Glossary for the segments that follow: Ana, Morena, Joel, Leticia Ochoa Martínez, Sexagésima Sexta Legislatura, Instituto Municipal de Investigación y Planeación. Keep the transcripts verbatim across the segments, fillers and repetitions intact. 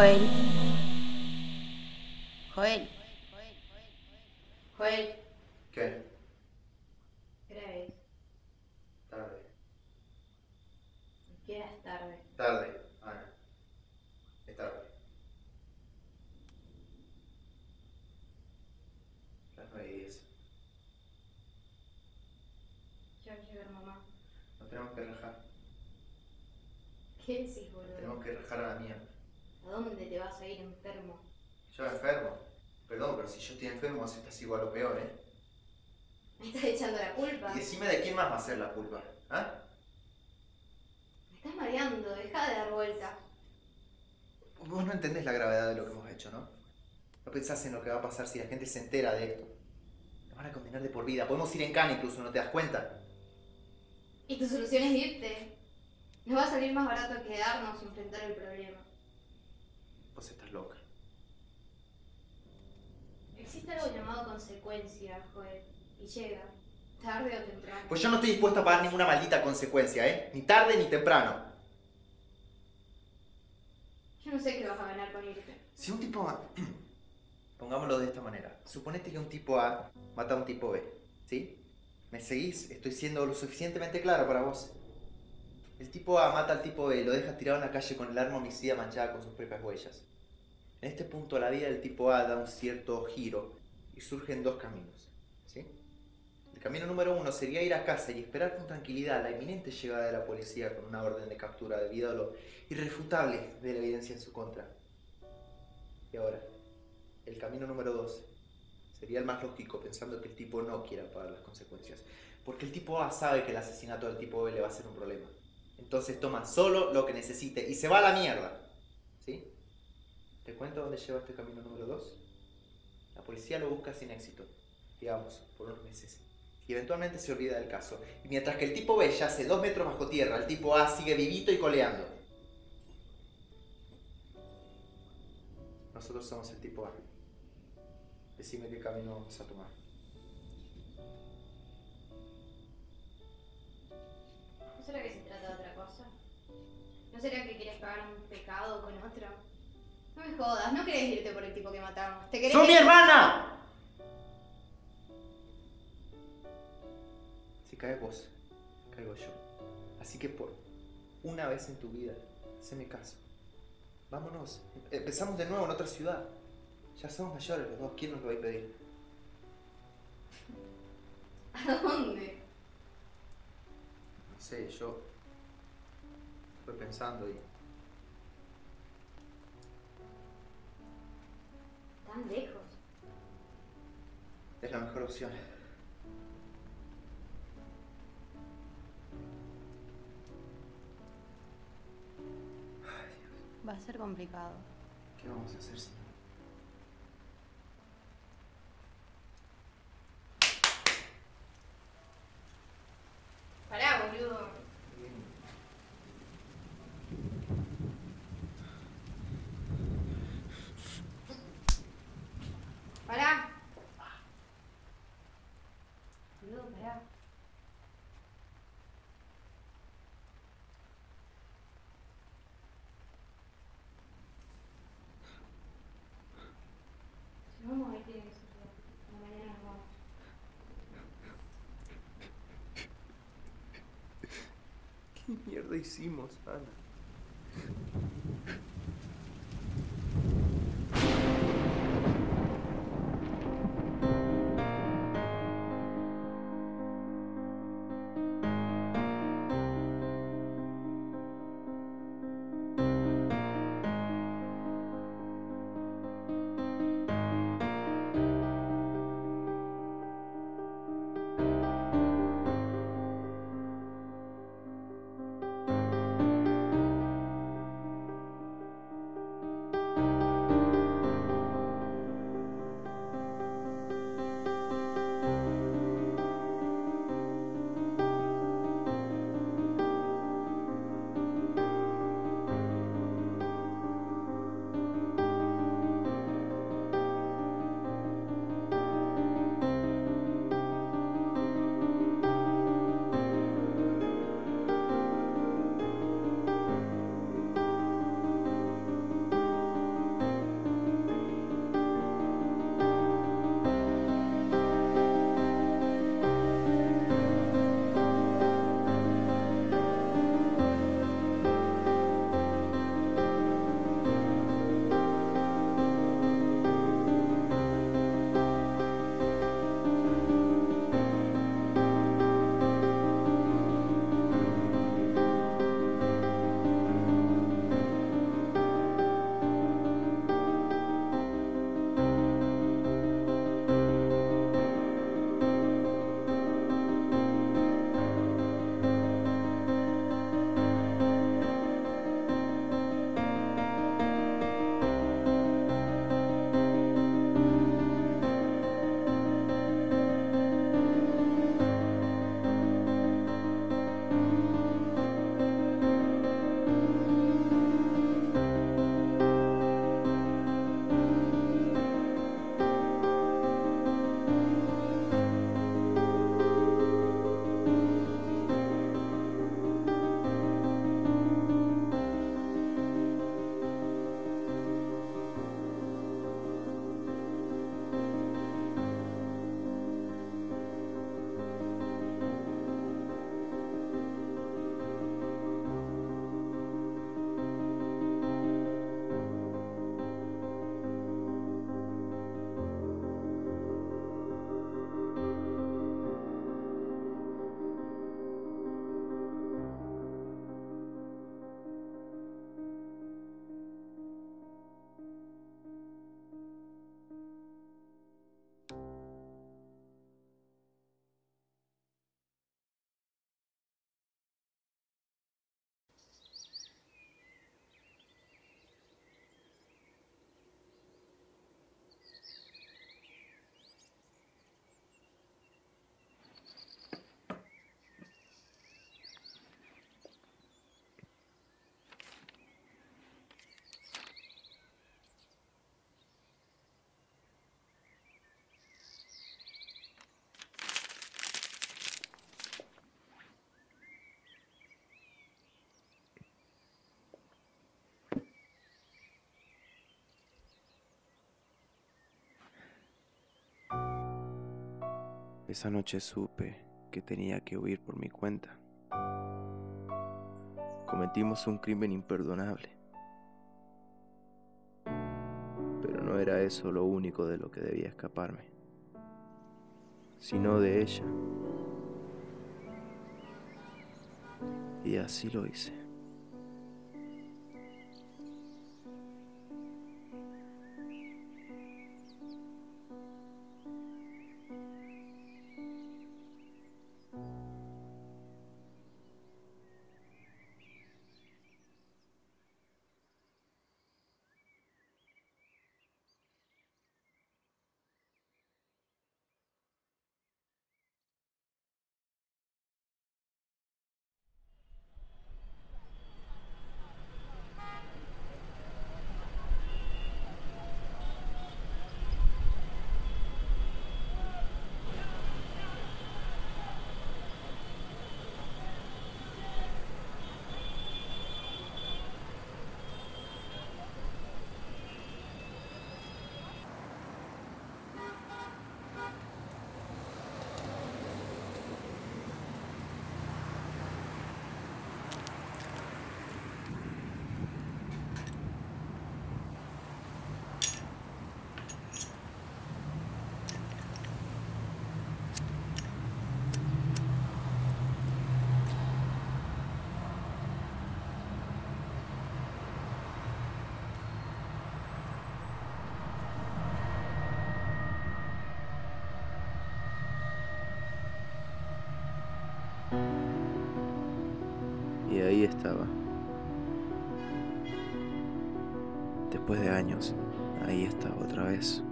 Joel. Joel. Joel. ¿Qué? Graves. Tarde. ¿Qué es tarde? Tarde, Ana. Es tarde. Las nueve y diez. Ya va a llegar mamá. Nos tenemos que relajar. ¿Qué decís, boludo? Nos tenemos que relajar a la mierda. ¿A dónde te vas a ir enfermo? ¿Yo enfermo? Perdón, pero si yo estoy enfermo, así estás igual o peor, ¿eh? ¿Me estás echando la culpa? Y decime de quién más va a ser la culpa, ¿ah? Me estás mareando, dejá de dar vuelta. Vos no entendés la gravedad de lo que hemos hecho, ¿no? No pensás en lo que va a pasar si la gente se entera de esto. Nos van a condenar de por vida, podemos ir en cana incluso, ¿no te das cuenta? Y tu solución es irte. Nos va a salir más barato quedarnos y enfrentar el problema. Vos estás loca. Existe algo llamado consecuencia, Joel. Y llega, tarde o temprano. Pues yo no estoy dispuesto a pagar ninguna maldita consecuencia, ¿eh? Ni tarde ni temprano. Yo no sé qué vas a ganar con irte. Si un tipo A... Pongámoslo de esta manera. Suponete que un tipo A mata a un tipo B, ¿sí? ¿Me seguís? Estoy siendo lo suficientemente claro para vos. El tipo A mata al tipo B, lo deja tirado en la calle con el arma homicida manchada con sus propias huellas. En este punto la vida del tipo A da un cierto giro y surgen dos caminos, ¿sí? El camino número uno sería ir a casa y esperar con tranquilidad la inminente llegada de la policía con una orden de captura debido a lo irrefutable de la evidencia en su contra. Y ahora, el camino número dos sería el más lógico, pensando que el tipo no quiera pagar las consecuencias, porque el tipo A sabe que el asesinato del tipo B le va a ser un problema. Entonces toma solo lo que necesite y se va a la mierda, ¿sí? ¿Te cuento dónde lleva este camino número dos? La policía lo busca sin éxito, digamos, por unos meses. Y eventualmente se olvida del caso. Y mientras que el tipo B yace dos metros bajo tierra, el tipo A sigue vivito y coleando. Nosotros somos el tipo A. Decime qué camino vamos a tomar. ¿No será que se trata de otra cosa? ¿No será que quieres pagar un pecado con otro? No me jodas, no querés irte por el tipo que matamos. ¿Te querés ¡Sos ir? Mi hermana! Si caes vos, caigo yo. Así que por una vez en tu vida, haceme caso. Vámonos. Empezamos de nuevo en otra ciudad. Ya somos mayores los dos. ¿Quién nos lo va a impedir? ¿A dónde? No sé, yo... Estoy pensando y... ¿Tan lejos? Es la mejor opción. Va a ser complicado. ¿Qué vamos a hacer si no? Pará, boludo. Pará. Boludo, pará. ¿Qué mierda hicimos, Ana? Esa noche supe que tenía que huir por mi cuenta. Cometimos un crimen imperdonable. Pero no era eso lo único de lo que debía escaparme, sino de ella. Y así lo hice. Y ahí estaba. Después de años, ahí estaba otra vez.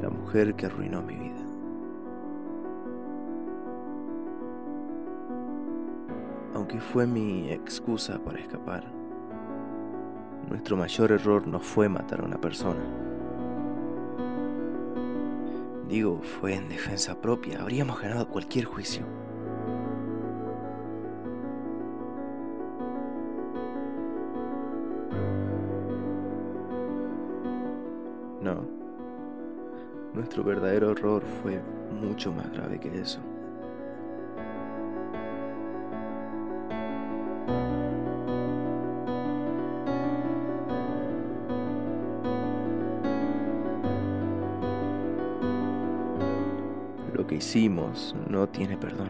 La mujer que arruinó mi vida. Aunque fue mi excusa para escapar, nuestro mayor error no fue matar a una persona. Digo, fue en defensa propia. Habríamos ganado cualquier juicio. No. Nuestro verdadero error fue mucho más grave que eso. Lo que hicimos no tiene perdón.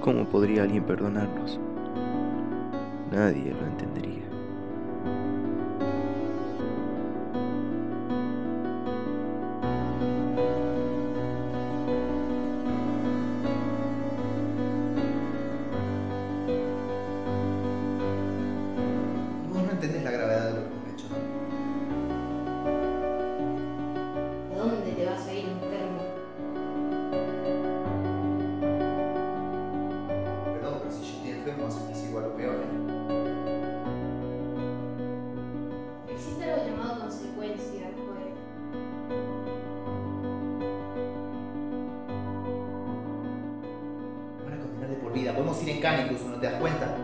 ¿Cómo podría alguien perdonarnos? Nadie lo entendería. Vos no entendés la gravedad de lo que hemos hecho, ¿no? Vida. Podemos ir en cana incluso, ¿no te das cuenta?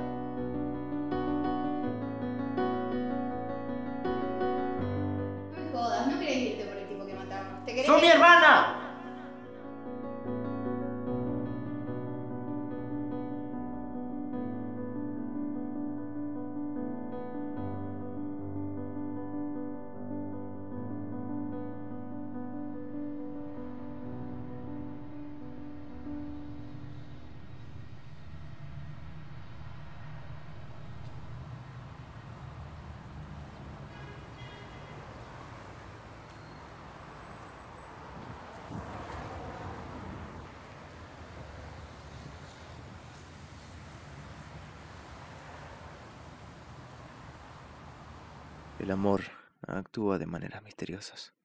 No me jodas, no querés irte por el tipo que matamos. ¿Te querés ¡Sos mi hermana! El amor actúa de maneras misteriosas.